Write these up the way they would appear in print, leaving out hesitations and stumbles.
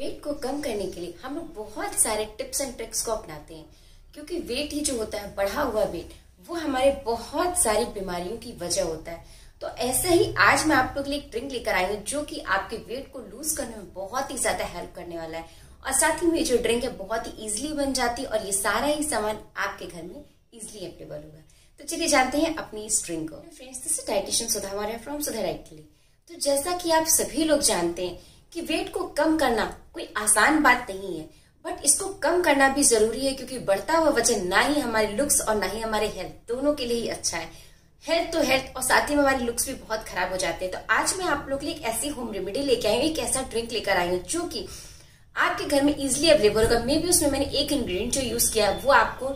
Wait को कम करने के लिए हम लोग बहुत सारे टिप्स एंड ट्रिक्स को अपनाते हैं, क्योंकि वेट ही जो होता है, बढ़ा हुआ वेट, वो हमारे बहुत सारी बीमारियों की वजह होता है। तो ऐसे ही आज मैं आप लोग के लिए एक ड्रिंक लेकर आई हूँ जो कि आपके वेट को लूज करने में बहुत ही ज्यादा हेल्प करने वाला है, और साथ ही में जो ड्रिंक है बहुत ही ईजिली बन जाती है और ये सारा ही सामान आपके घर में ईजिली अवेलेबल होगा। तो चलिए जानते हैं अपनी इस ड्रिंक को। Friends, this is dietitian Sudha हमारे फ्रॉम सुधा डाइट के लिए। तो जैसा कि आप सभी लोग जानते हैं कि वेट को कम करना कोई आसान बात नहीं है, बट इसको कम करना भी जरूरी है, क्योंकि बढ़ता हुआ वजन ना ही हमारे लुक्स और ना ही हमारे हेल्थ, दोनों के लिए ही अच्छा है। हेल्थ तो हेल्थ और साथ ही में हमारे लुक्स भी बहुत खराब हो जाते हैं। तो आज मैं आप लोग के लिए एक ऐसी होम रेमेडी लेके आई हूँ, एक ऐसा ड्रिंक लेकर आई हूँ जो कि आपके घर में इजिली अवेलेबल होगा। मे बी उसमें मैंने एक इंग्रेडिएंट जो यूज किया है वो आपको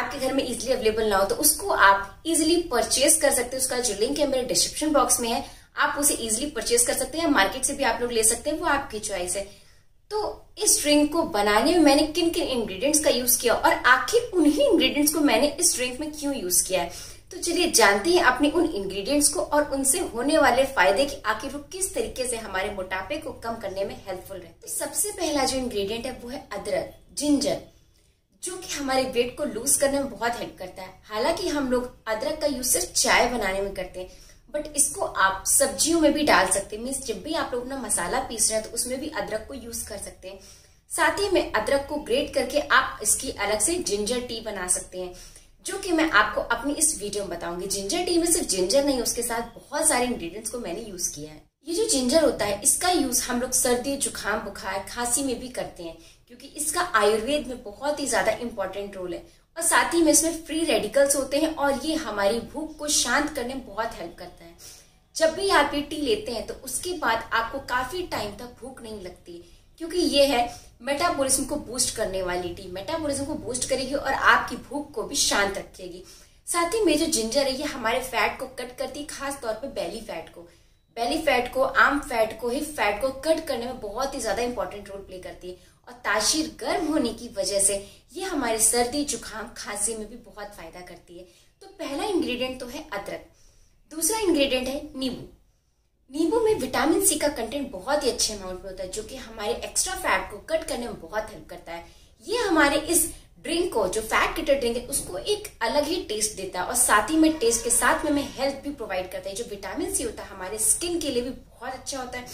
आपके घर में इजिली अवेलेबल ना हो, तो उसको आप इजिली परचेज कर सकते हैं। उसका जो लिंक है मेरे डिस्क्रिप्शन बॉक्स में है, आप उसे इजिली परचेज कर सकते हैं, मार्केट से भी आप लोग ले सकते हैं, वो आपकी चॉइस है। तो इस ड्रिंक को बनाने में मैंने किन किन इंग्रेडिएंट्स का यूज किया और आखिर उन्हीं इंग्रेडिएंट्स को मैंने इस ड्रिंक में क्यों यूज किया है, तो चलिए जानते हैं अपने उन इंग्रेडिएंट्स को और उनसे होने वाले फायदे की आखिर वो किस तरीके से हमारे मोटापे को कम करने में हेल्पफुल रहे। तो सबसे पहला जो इंग्रेडिएंट है वो है अदरक, जिंजर, जो कि हमारे वेट को लूज करने में बहुत हेल्प करता है। हालांकि हम लोग अदरक का यूज सिर्फ चाय बनाने में करते हैं, बट इसको आप सब्जियों में भी डाल सकते हैं। मीन्स जब भी आप लोग अपना मसाला पीस रहे हैं तो उसमें भी अदरक को यूज कर सकते हैं। साथ ही में अदरक को ग्रेट करके आप इसकी अलग से जिंजर टी बना सकते हैं, जो कि मैं आपको अपनी इस वीडियो में बताऊंगी। जिंजर टी में सिर्फ जिंजर नहीं, उसके साथ बहुत सारे इंग्रेडिएंट्स को मैंने यूज किया है। ये जो जिंजर होता है, इसका यूज हम लोग सर्दी, जुकाम, बुखार, खांसी में भी करते हैं, क्योंकि इसका आयुर्वेद में बहुत ही ज्यादा इम्पोर्टेंट रोल है। और साथ ही में इसमें फ्री रेडिकल्स होते हैं और ये हमारी भूख को शांत करने में बहुत हेल्प करता है। जब भी आप ये टी लेते हैं तो उसके बाद आपको काफी टाइम तक भूख नहीं लगती, क्योंकि ये है मेटाबॉलिज्म को बूस्ट करने वाली टी। मेटाबॉलिज्म को बूस्ट करेगी और आपकी भूख को भी शांत रखेगी। साथ ही में जो जिंजर है, ये हमारे फैट को कट करती है, खासतौर पर बेली फैट को। बेली फैट को, आर्म फैट को, हिप फैट को कट करने में बहुत ही ज्यादा इंपॉर्टेंट रोल प्ले करती है। और तासीर गर्म होने की वजह से ये हमारे सर्दी, जुकाम, खांसी में भी बहुत फायदा करती है। तो पहला इंग्रेडिएंट तो है अदरक। दूसरा इंग्रेडिएंट है नींबू। नींबू में विटामिन सी का कंटेंट बहुत ही अच्छे अमाउंट में होता है, जो कि हमारे एक्स्ट्रा फैट को कट करने में बहुत हेल्प करता है। ये हमारे इस ड्रिंक को, जो फैट किटर ड्रिंक है, उसको एक अलग ही टेस्ट देता है और साथ ही में टेस्ट के साथ में हेल्थ भी प्रोवाइड करता है। जो विटामिन सी होता है हमारे स्किन के लिए भी बहुत अच्छा होता है,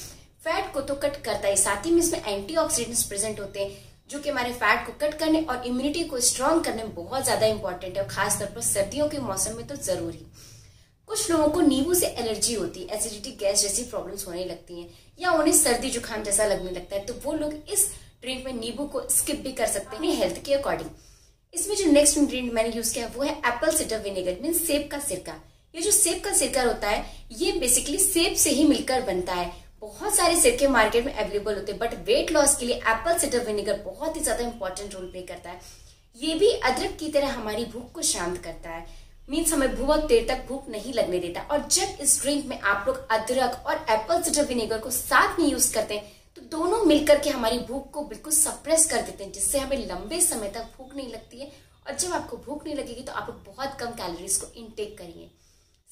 फैट को तो कट करता है, साथ ही में इसमें एंटीऑक्सीडेंट्स प्रेजेंट होते हैं, जो कि हमारे फैट को कट करने और इम्यूनिटी को स्ट्रांग करने में बहुत ज्यादा इंपॉर्टेंट है, और खासतौर पर सर्दियों के मौसम में तो जरूरी। कुछ लोगों को नींबू से एलर्जी होती है, एसिडिटी, गैस जैसी प्रॉब्लम्स होने लगती हैं, या उन्हें सर्दी जुकाम जैसा लगने लगता है, तो वो लोग इस ड्रिंक में नींबू को स्किप भी कर सकते हैं हेल्थ के अकॉर्डिंग। इसमें जो नेक्स्ट इंग्रेडिएंट मैंने यूज किया वो है एप्पल साइडर विनेगर, मीन सेब का सिरका। ये जो सेब का सिरका होता है, ये बेसिकली सेब से ही मिलकर बनता है। बहुत सारे सिरके मार्केट में अवेलेबल होते हैं, बट वेट लॉस के लिए एप्पल साइडर विनेगर बहुत ही ज्यादा इंपॉर्टेंट रोल प्ले करता है। ये भी अदरक की तरह हमारी भूख को शांत करता है, मीन्स हमें बहुत देर तक भूख नहीं लगने देता। और जब इस ड्रिंक में आप लोग अदरक और एप्पल साइडर विनेगर को साथ में यूज करते हैं, तो दोनों मिलकर के हमारी भूख को बिल्कुल सप्रेस कर देते हैं, जिससे हमें लंबे समय तक भूख नहीं लगती है। और जब आपको भूख नहीं लगेगी तो आप बहुत कम कैलोरीज को इनटेक करिए।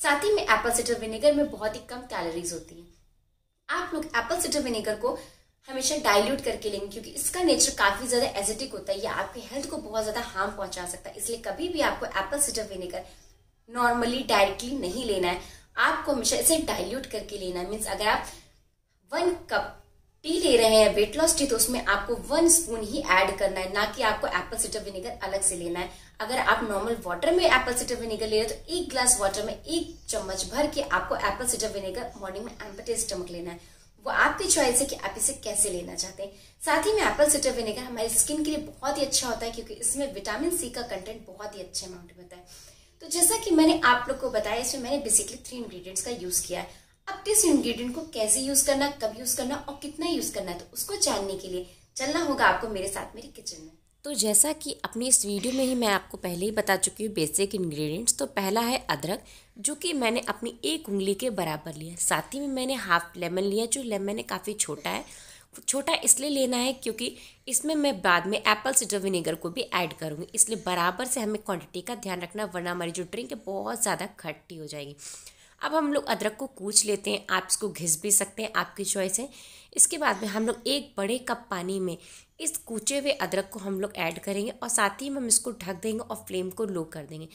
साथ ही में एप्पल साइडर विनेगर में बहुत ही कम कैलोरीज होती है। आप लोग एप्पल साइडर विनेगर को हमेशा डाइल्यूट करके लेंगे, क्योंकि इसका नेचर काफी ज्यादा एसिडिक होता है, ये आपके हेल्थ को बहुत ज्यादा हार्म पहुंचा सकता है। इसलिए कभी भी आपको apple cider vinegar normally directly नहीं लेना है, आपको हमेशा इसे डाइल्यूट करके लेना है। मीन्स अगर आप 1 कप टी ले रहे हैं वेट लॉस टी, तो उसमें आपको 1 स्पून ही ऐड करना है, ना कि आपको एप्पल साइडर विनेगर अलग से लेना है। अगर आप नॉर्मल वाटर में एप्पल साइडर विनेगर ले रहे हो, तो 1 ग्लास वाटर में 1 चम्मच भर के आपको एप्पल साइडर विनेगर मॉर्निंग में एम्प्टी स्टमक लेना है। वो आपकी चॉइस है कि आप इसे कैसे लेना चाहते हैं। साथ ही में एप्पल साइडर विनेगर हमारी स्किन के लिए बहुत ही अच्छा होता है, क्योंकि इसमें विटामिन सी का कंटेंट बहुत ही अच्छे अमाउंट में होता है। तो जैसा कि मैंने आप लोग को बताया, इसमें मैंने बेसिकली 3 इंग्रेडिएंट्स का यूज किया है। अब किस इंग्रेडिएंट को कैसे यूज करना, कब यूज करना और कितना यूज करना है, तो उसको जानने के लिए चलना होगा आपको मेरे साथ मेरी किचन में। तो जैसा कि अपनी इस वीडियो में ही मैं आपको पहले ही बता चुकी हूँ बेसिक इंग्रेडिएंट्स। तो पहला है अदरक, जो कि मैंने अपनी 1 उंगली के बराबर लिया। साथ ही में मैंने हाफ लेमन लिया, जो लेमन है काफ़ी छोटा है। छोटा इसलिए लेना है क्योंकि इसमें मैं बाद में एप्पल साइडर विनेगर को भी ऐड करूँगी, इसलिए बराबर से हमें क्वांटिटी का ध्यान रखना, वरना हमारी जो ड्रिंक है बहुत ज़्यादा खट्टी हो जाएगी। अब हम लोग अदरक को कूच लेते हैं, आप इसको घिस भी सकते हैं, आपकी चॉइस है। इसके बाद में हम लोग एक बड़े कप पानी में इस कूचे हुए अदरक को हम लोग ऐड करेंगे और साथ ही हम इसको ढक देंगे और फ्लेम को लो कर देंगे।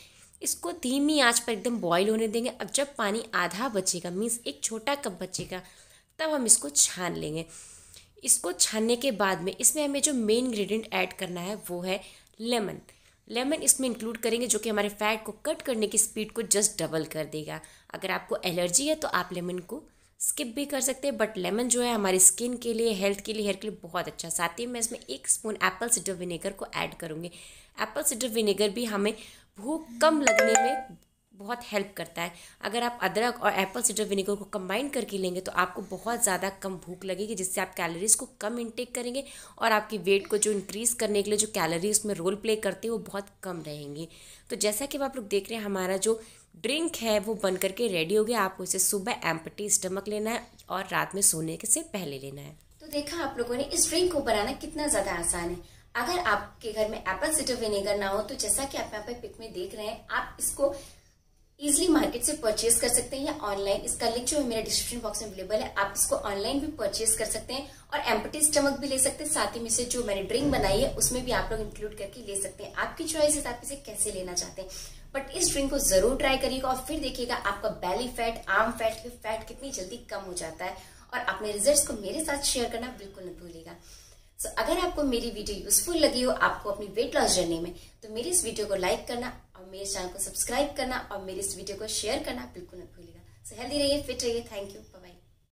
इसको धीमी आंच पर एकदम बॉईल होने देंगे। अब जब पानी आधा बचेगा मीन्स एक छोटा कप बचेगा तब हम इसको छान लेंगे। इसको छानने के बाद में इसमें हमें जो मेन इंग्रेडिएंट ऐड करना है वो है लेमन। लेमन इसमें इंक्लूड करेंगे जो कि हमारे फैट को कट करने की स्पीड को जस्ट डबल कर देगा। अगर आपको एलर्जी है तो आप लेमन को स्किप भी कर सकते हैं, बट लेमन जो है हमारी स्किन के लिए, हेल्थ के लिए, हेयर के लिए बहुत अच्छा। साथ ही मैं इसमें 1 स्पून एप्पल सिडर विनेगर को ऐड करूँगी। एप्पल सिडर विनेगर भी हमें भूख कम लगने में बहुत हेल्प करता है। अगर आप अदरक और एप्पल सिडर विनेगर को कंबाइन करके लेंगे तो आपको बहुत ज़्यादा कम भूख लगेगी, जिससे आप कैलोरीज़ को कम इंटेक करेंगे और आपकी वेट को जो इंक्रीज़ करने के लिए जो कैलोरीज में रोल प्ले करती है वो बहुत कम रहेंगी। तो जैसा कि आप लोग देख रहे हैं हमारा जो ड्रिंक है वो बन करके रेडी हो गया। आपको इसे सुबह एम्प्टी स्टमक लेना है और रात में सोने से पहले लेना है। तो देखा आप लोगों ने इस ड्रिंक को बनाना कितना ज़्यादा आसान है। अगर आपके घर में एप्पल सिडर विनेगर ना हो तो जैसा कि आप यहाँ पर पिक में देख रहे हैं आप इसको इजीली मार्केट से परचेज कर सकते हैं या ऑनलाइन। इसका लिंक जो है मेरे डिस्क्रिप्शन बॉक्स में अवेलेबल है। आप इसको ऑनलाइन भी परचेज कर सकते हैं और एम्प्टी स्टमक भी ले सकते हैं। साथ ही में से जो मैंने ड्रिंक बनाई है उसमें भी आप लोग इंक्लूड करके ले सकते हैं। आपकी चॉइस है आप इसे कैसे लेना चाहते हैं, बट इस ड्रिंक को जरूर ट्राई करिएगा और फिर देखिएगा आपका belly fat, arm fat, hip fat कितनी जल्दी कम हो जाता है। और अपने रिजल्ट्स को मेरे साथ शेयर करना बिल्कुल न भूलिएगा। अगर आपको मेरी वीडियो यूजफुल लगी हो आपको अपनी वेट लॉस जर्नी में, तो मेरी इस वीडियो को लाइक करना और मेरे चैनल को सब्सक्राइब करना और मेरी इस वीडियो को शेयर करना बिल्कुल न भूलिएगा। हेल्दी रहिए, फिट रहिए। Thank you, bye bye.